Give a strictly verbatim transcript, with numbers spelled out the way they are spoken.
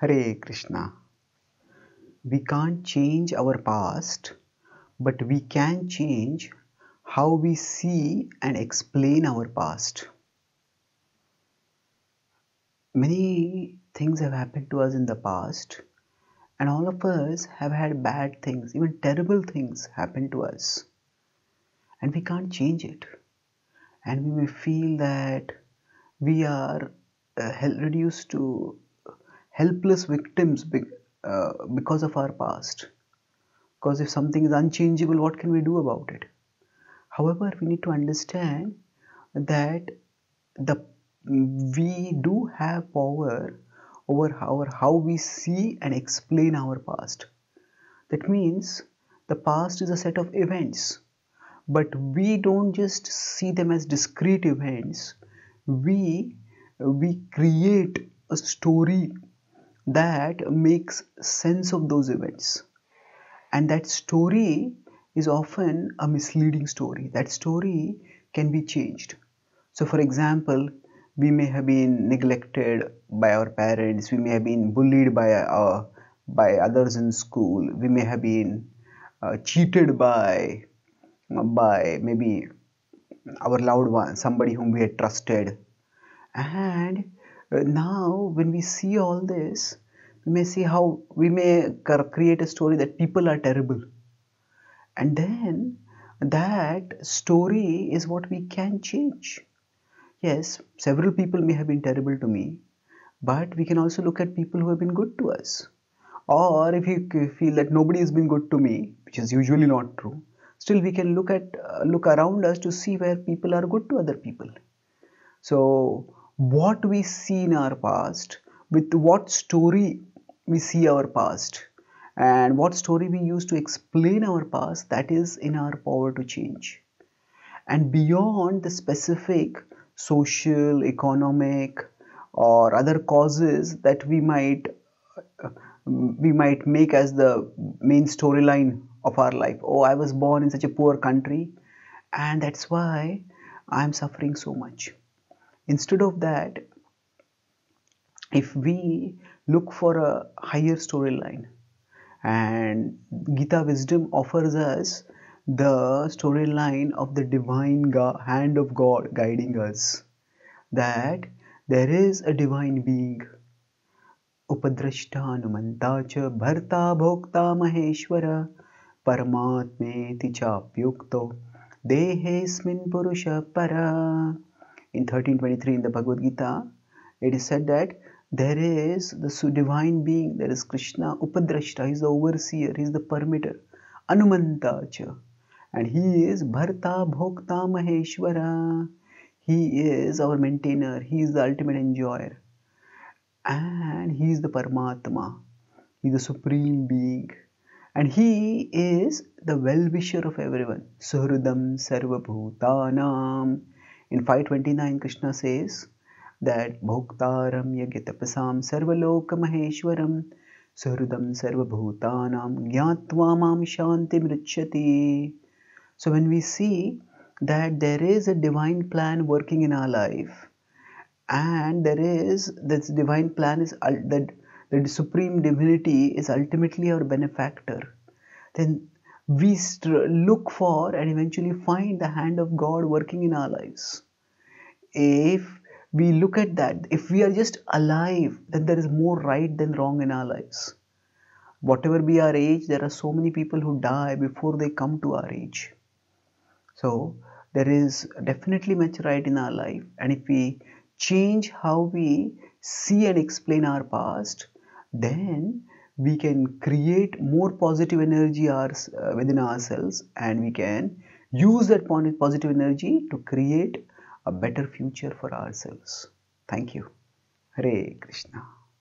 Hare Krishna. We can't change our past, but we can change how we see and explain our past. Many things have happened to us in the past, and all of us have had bad things, even terrible things happen to us, and we can't change it. And we may feel that we are uh, reduced to helpless victims be uh, because of our past. Because if something is unchangeable, what can we do about it? However, we need to understand that the we do have power over our, how we see and explain our past. That means the past is a set of events, but we don't just see them as discrete events. We, we create a story that makes sense of those events. And that story is often a misleading story. That story can be changed. So for example, we may have been neglected by our parents, we may have been bullied by, uh, by others in school, we may have been uh, cheated by, by maybe our loved one, somebody whom we had trusted. And now when we see all this, we may see how we may create a story that people are terrible. And then that story is what we can change. Yes, several people may have been terrible to me, but we can also look at people who have been good to us. Or if you feel that nobody has been good to me, which is usually not true, still we can look at uh, look around us to see where people are good to other people. So what we see in our past, with what story we see our past, and what story we use to explain our past, that is in our power to change. And beyond the specific social, economic, or other causes that we might we might make as the main storyline of our life. Oh, I was born in such a poor country, and that's why I'm suffering so much. Instead of that, if we look for a higher storyline, and Gita wisdom offers us the storyline of the divine hand of God guiding us, that there is a divine being. Upadrashta Anumanta cha Bharta Bhokta Maheshwara Paramatma tichapyukto dehesmin purusha para. In thirteen twenty-three in the Bhagavad Gita, it is said that there is the divine being, there is Krishna, Upadrashta, he is the overseer, he is the permitter, Anumanta cha. And he is Bharta Bhokta Maheshwara. He is our maintainer. He is the ultimate enjoyer. And he is the Paramatma. He is the supreme being. And he is the well-wisher of everyone. Suhṛdaṁ Sarva-Bhūtānām. In five twenty-nine, Krishna says that Bhokta Ram Yagita Pasam Servaloka Maheshwaram Suhṛdaṁ Sarva-Bhūtānām Gnatwam Shanti Mrichati. So when we see that there is a divine plan working in our life, and there is this divine plan is that the supreme divinity is ultimately our benefactor, then we look for and eventually find the hand of God working in our lives. If we look at that, if we are just alive, then there is more right than wrong in our lives. Whatever be our age, there are so many people who die before they come to our age. So there is definitely much right in our life. And if we change how we see and explain our past, then we can create more positive energy within ourselves, and we can use that positive energy to create a better future for ourselves. Thank you. Hare Krishna.